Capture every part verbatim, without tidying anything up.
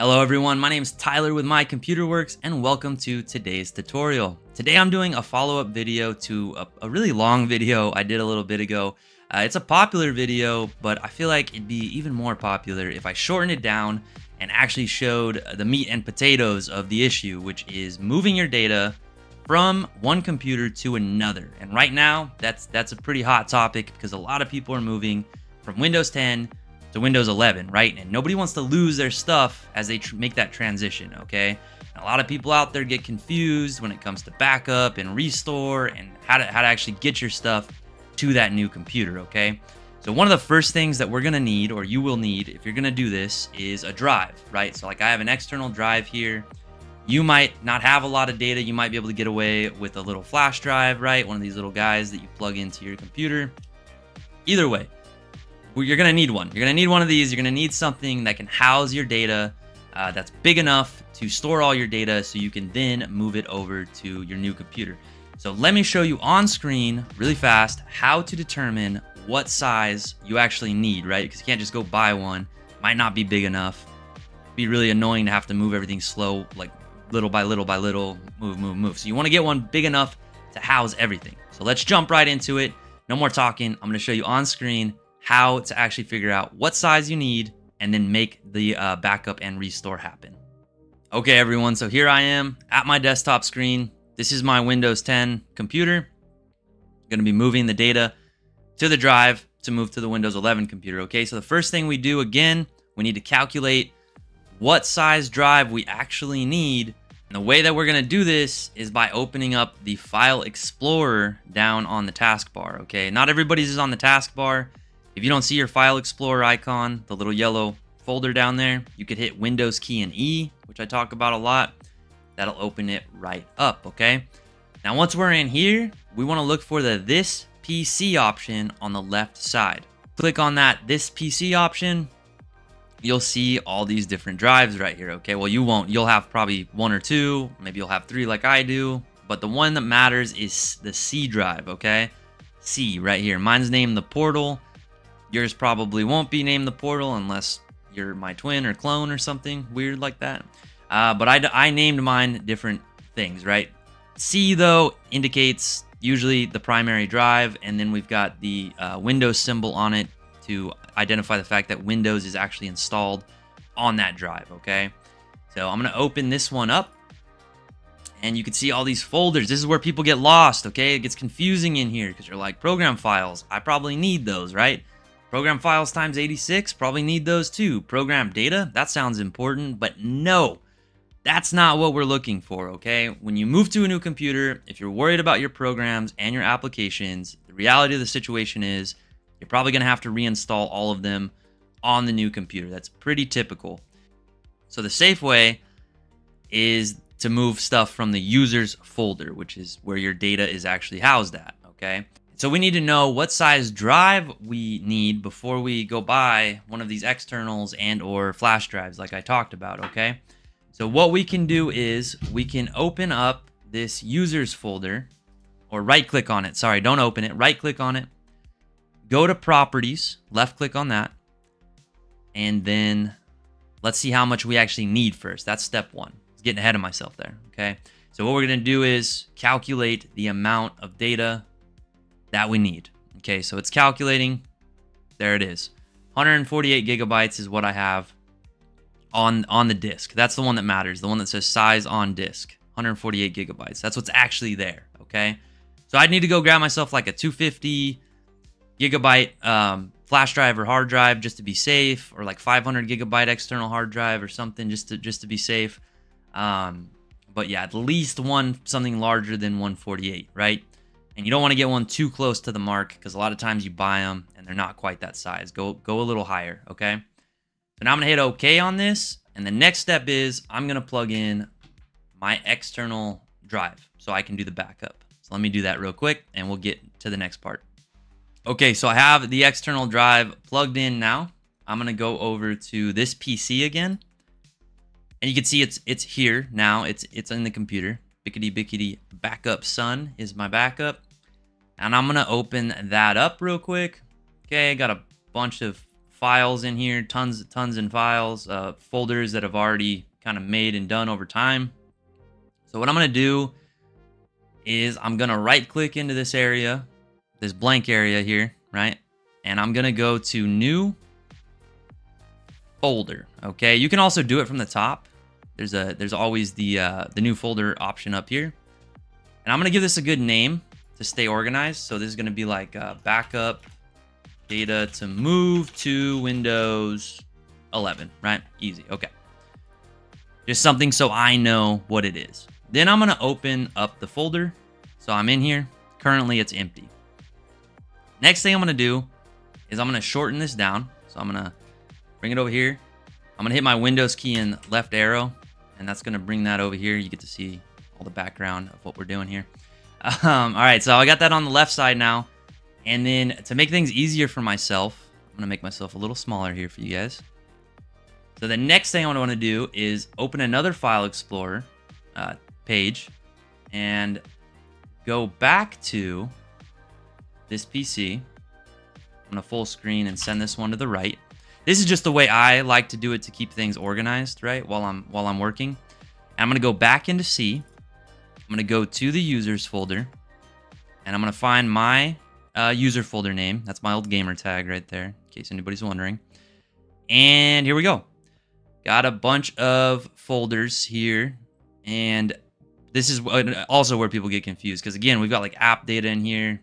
Hello everyone, my name is Tyler with My Computer Works and welcome to today's tutorial. Today I'm doing a follow-up video to a, a really long video I did a little bit ago. Uh, it's a popular video, but I feel like it'd be even more popular if I shortened it down and actually showed the meat and potatoes of the issue, which is moving your data from one computer to another. And right now, that's, that's a pretty hot topic because a lot of people are moving from Windows ten to Windows eleven, right? And nobody wants to lose their stuff as they tr make that transition, okay? And a lot of people out there get confused when it comes to backup and restore and how to, how to actually get your stuff to that new computer, okay? So one of the first things that we're gonna need, or you will need if you're gonna do this, is a drive, right? So like I have an external drive here. You might not have a lot of data. You might be able to get away with a little flash drive, right? One of these little guys that you plug into your computer. Either way, you're gonna need one. You're gonna need one of these. You're gonna need something that can house your data uh, that's big enough to store all your data so you can then move it over to your new computer. So let me show you on screen really fast how to determine what size you actually need, right? Because you can't just go buy one. Might not be big enough. It'd be really annoying to have to move everything slow, like little by little by little, move, move, move. So you wanna get one big enough to house everything. So let's jump right into it. No more talking. I'm gonna show you on screen how to actually figure out what size you need and then make the uh, backup and restore happen. Okay, everyone, so here I am at my desktop screen. This is my Windows ten computer. I'm gonna be moving the data to the drive to move to the Windows eleven computer, okay? So the first thing we do, again, we need to calculate what size drive we actually need. And the way that we're gonna do this is by opening up the File Explorer down on the taskbar, okay? Not everybody's is on the taskbar. If you don't see your File Explorer icon, the little yellow folder down there, you could hit Windows key and E, which I talk about a lot. That'll open it right up, okay? Now, once we're in here, we wanna look for the This P C option on the left side. Click on that This P C option, you'll see all these different drives right here, okay? Well, you won't, you'll have probably one or two, maybe you'll have three like I do, but the one that matters is the C drive, okay? C right here, mine's named The Portal. Yours probably won't be named The Portal unless you're my twin or clone or something weird like that. Uh, but I, I named mine different things, right? C, though, indicates usually the primary drive, and then we've got the uh, Windows symbol on it to identify the fact that Windows is actually installed on that drive, okay? So I'm going to open this one up, and you can see all these folders. This is where people get lost, okay? It gets confusing in here because you're like, program files, I probably need those, right? Program files times eighty-six, probably need those too. Program data, that sounds important, but no, that's not what we're looking for, okay? When you move to a new computer, if you're worried about your programs and your applications, the reality of the situation is you're probably gonna have to reinstall all of them on the new computer. That's pretty typical. So the safe way is to move stuff from the users folder, which is where your data is actually housed at, okay? So we need to know what size drive we need before we go buy one of these externals and or flash drives like I talked about, okay? So what we can do is we can open up this users folder, or right click on it, sorry, don't open it, right click on it, go to properties, left click on that, and then let's see how much we actually need first. That's step one. It's getting ahead of myself there, okay? So what we're gonna do is calculate the amount of data that we need. Okay, so it's calculating. There it is. one hundred forty-eight gigabytes is what I have on on the disk. That's the one that matters, the one that says size on disk. one hundred forty-eight gigabytes. That's what's actually there, okay? So I'd need to go grab myself like a two hundred fifty gigabyte um, flash drive or hard drive just to be safe, or like five hundred gigabyte external hard drive or something just to just to be safe. Um, but yeah, at least one something larger than one hundred forty-eight, right? And you don't want to get one too close to the mark because a lot of times you buy them and they're not quite that size. Go go a little higher, okay? So now I'm going to hit OK on this. And the next step is I'm going to plug in my external drive so I can do the backup. So let me do that real quick and we'll get to the next part. Okay, so I have the external drive plugged in now. I'm going to go over to this P C again. And you can see it's it's here now. It's, it's in the computer. Bickety bickety backup son is my backup. And I'm gonna open that up real quick. Okay, I got a bunch of files in here, tons tons and files, uh, folders that I've already kind of made and done over time. So what I'm gonna do is I'm gonna right click into this area, this blank area here, right? And I'm gonna go to new folder. Okay, you can also do it from the top. There's a there's always the uh, the new folder option up here. And I'm gonna give this a good name to stay organized. So this is gonna be like uh, backup data to move to Windows eleven, right? Easy, okay. Just something so I know what it is. Then I'm gonna open up the folder. So I'm in here, currently it's empty. Next thing I'm gonna do is I'm gonna shorten this down. So I'm gonna bring it over here. I'm gonna hit my Windows key and left arrow, and that's gonna bring that over here. You get to see all the background of what we're doing here. Um, all right, so I got that on the left side now. And then to make things easier for myself, I'm gonna make myself a little smaller here for you guys. So the next thing I wanna do is open another File Explorer uh, page and go back to this P C. I'm gonna full screen and send this one to the right. This is just the way I like to do it to keep things organized, right? While I'm while I'm working. And I'm gonna go back into C. I'm gonna go to the users folder and I'm gonna find my Uh, user folder name. That's my old gamer tag right there, in case anybody's wondering. And here we go. Got a bunch of folders here. And this is also where people get confused, because again, we've got like app data in here.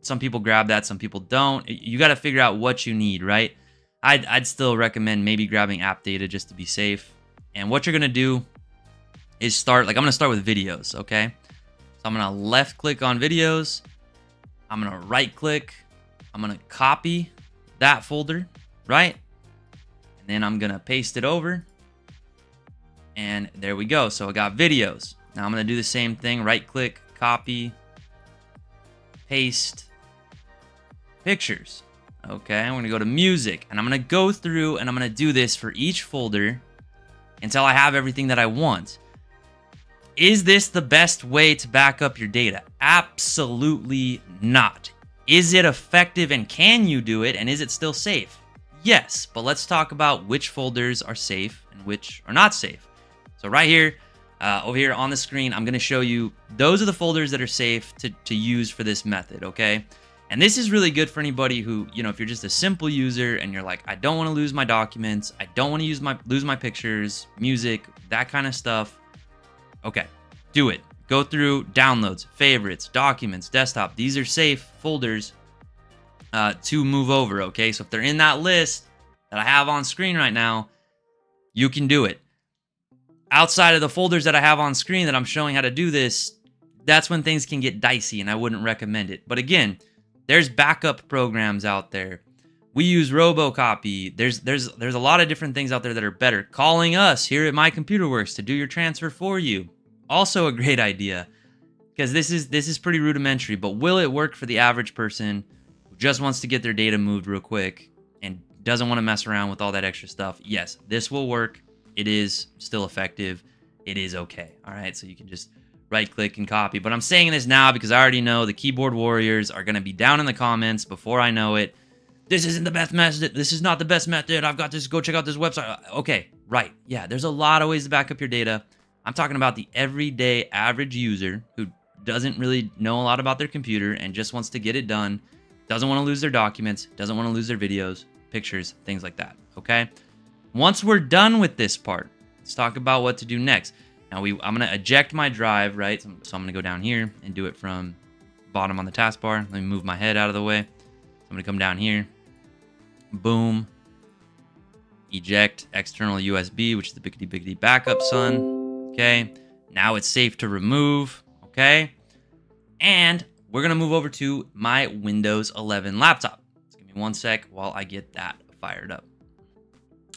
Some people grab that, some people don't. You got to figure out what you need, right? I'd, I'd still recommend maybe grabbing app data just to be safe. And what you're going to do is start, like I'm going to start with videos, okay? So I'm going to left click on videos. I'm gonna right click, I'm gonna copy that folder, right? And then I'm gonna paste it over. And there we go, so I got videos. Now I'm gonna do the same thing, right click, copy, paste, pictures. Okay, I'm gonna go to music and I'm gonna go through and I'm gonna do this for each folder until I have everything that I want. Is this the best way to back up your data? Absolutely not. Is it effective and can you do it and is it still safe? Yes, but let's talk about which folders are safe and which are not safe. So right here, uh, over here on the screen, I'm gonna show you, those are the folders that are safe to, to use for this method, okay? And this is really good for anybody who, you know, if you're just a simple user and you're like, I don't wanna lose my documents, I don't wanna use my lose my pictures, music, that kind of stuff. Okay, do it. Go through downloads, favorites, documents, desktop. These are safe folders uh, to move over, okay? So if they're in that list that I have on screen right now, you can do it. Outside of the folders that I have on screen that I'm showing how to do this, that's when things can get dicey and I wouldn't recommend it. But again, there's backup programs out there. We use RoboCopy. There's there's there's a lot of different things out there that are better. Calling us here at My Computer Works to do your transfer for you. Also a great idea, because this is this is pretty rudimentary, but will it work for the average person who just wants to get their data moved real quick and doesn't want to mess around with all that extra stuff? Yes, this will work. It is still effective. It is okay. All right, so you can just right click and copy. But I'm saying this now because I already know the keyboard warriors are going to be down in the comments before I know it. This isn't the best method. This is not the best method. I've got this. Go check out this website. Okay, right. Yeah, there's a lot of ways to back up your data. I'm talking about the everyday average user who doesn't really know a lot about their computer and just wants to get it done, doesn't want to lose their documents, doesn't want to lose their videos, pictures, things like that, okay? Once we're done with this part, let's talk about what to do next. Now, we, I'm going to eject my drive, right? So, so I'm going to go down here and do it from bottom on the taskbar. Let me move my head out of the way. So I'm going to come down here. Boom. Eject external U S B, which is the biggity biggity backup son. Okay. Now it's safe to remove. Okay. And we're going to move over to my Windows eleven laptop. Just give me one sec while I get that fired up.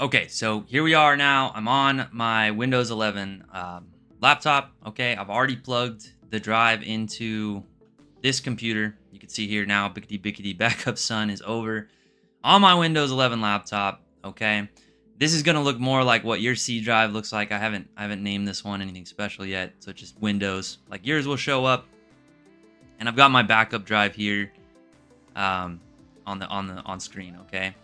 Okay. So here we are now. I'm on my Windows eleven um, laptop. Okay. I've already plugged the drive into this computer. You can see here now, biggity biggity backup son is over. On my Windows eleven laptop, okay? This is gonna look more like what your C drive looks like. I haven't I haven't named this one anything special yet, so it's just Windows. Like yours will show up. And I've got my backup drive here um, on the on the on screen, okay?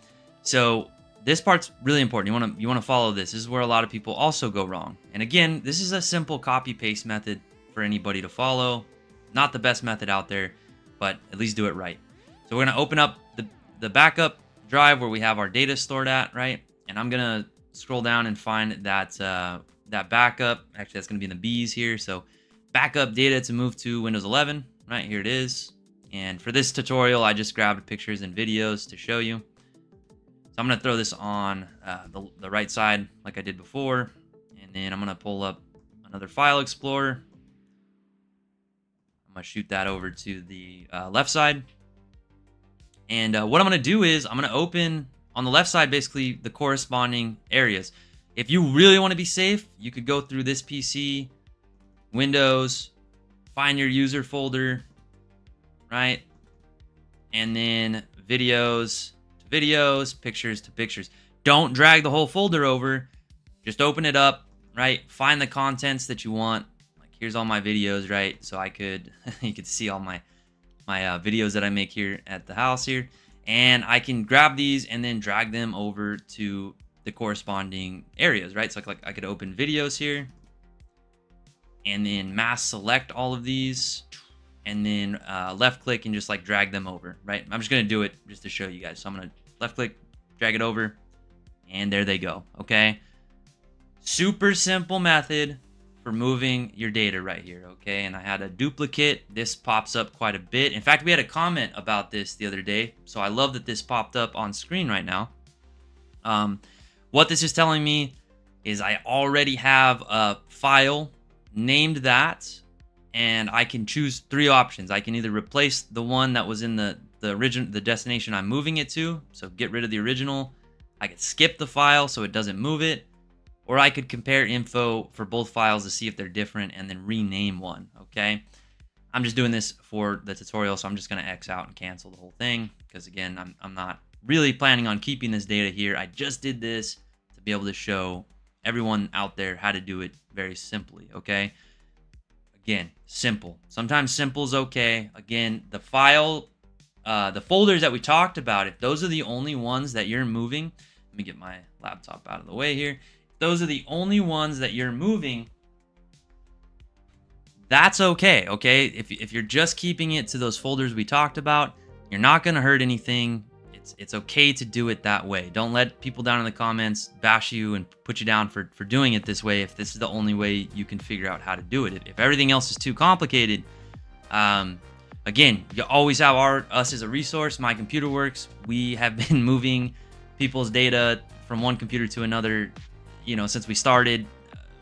So this part's really important. You want to you want to follow this. This is where a lot of people also go wrong. And again, this is a simple copy paste method for anybody to follow. Not the best method out there, but at least do it right. So we're gonna open up the, the backup drive where we have our data stored at, right? And I'm gonna scroll down and find that uh, that backup. Actually, that's gonna be in the B's here. So backup data to move to Windows eleven, right? Here it is. And for this tutorial, I just grabbed pictures and videos to show you. So I'm gonna throw this on uh, the, the right side like I did before. And then I'm gonna pull up another file explorer. I'm gonna shoot that over to the uh, left side. And uh, what I'm gonna do is I'm gonna open on the left side, basically the corresponding areas. If you really wanna be safe, you could go through this P C, Windows, find your user folder, right? And then videos to videos, pictures to pictures. Don't drag the whole folder over, just open it up, right? Find the contents that you want. Like here's all my videos, right? So I could, you could see all my my uh, videos that I make here at the house here, and I can grab these and then drag them over to the corresponding areas, right? So like, like I could open videos here and then mass select all of these and then uh, left click and just like drag them over, right? I'm just gonna do it just to show you guys. So I'm gonna left click, drag it over, and there they go, okay? Super simple method for moving your data right here, okay? And I had a duplicate. This pops up quite a bit. In fact, we had a comment about this the other day, so I love that this popped up on screen right now. Um, what this is telling me is I already have a file named that, and I can choose three options. I can either replace the one that was in the the origin, the destination I'm moving it to, so get rid of the original. I could skip the file so it doesn't move it, or I could compare info for both files to see if they're different and then rename one, okay? I'm just doing this for the tutorial, so I'm just gonna X out and cancel the whole thing because again, I'm, I'm not really planning on keeping this data here. I just did this to be able to show everyone out there how to do it very simply, okay? Again, simple. Sometimes simple is okay. Again, the file, uh, the folders that we talked about, if those are the only ones that you're moving, let me get my laptop out of the way here. Those are the only ones that you're moving, that's okay, okay? If, if you're just keeping it to those folders we talked about, you're not gonna hurt anything. It's, it's okay to do it that way. Don't let people down in the comments bash you and put you down for, for doing it this way if this is the only way you can figure out how to do it. If, if everything else is too complicated, um, again, you always have our, us as a resource, My Computer Works. We have been moving people's data from one computer to another, you know, since we started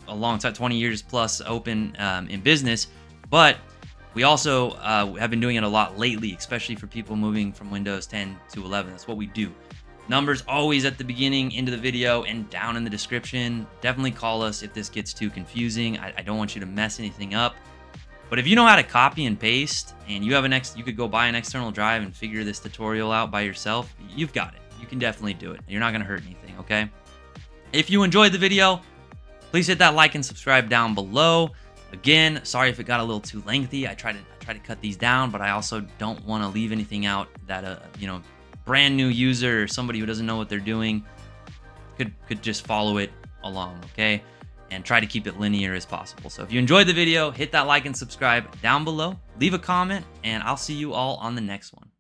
a long time, twenty years plus open um, in business, but we also uh, have been doing it a lot lately, especially for people moving from Windows ten to eleven. That's what we do. Numbers always at the beginning, into the video, and down in the description. Definitely call us if this gets too confusing. I, I don't want you to mess anything up. But if you know how to copy and paste, and you have an ex, you could go buy an external drive and figure this tutorial out by yourself. You've got it. You can definitely do it. You're not going to hurt anything. Okay. If you enjoyed the video, please hit that like and subscribe down below. Again, sorry if it got a little too lengthy. I try to I try to cut these down, but I also don't want to leave anything out that a you know brand new user or somebody who doesn't know what they're doing could could just follow it along, okay? And try to keep it linear as possible. So if you enjoyed the video, hit that like and subscribe down below. Leave a comment, and I'll see you all on the next one.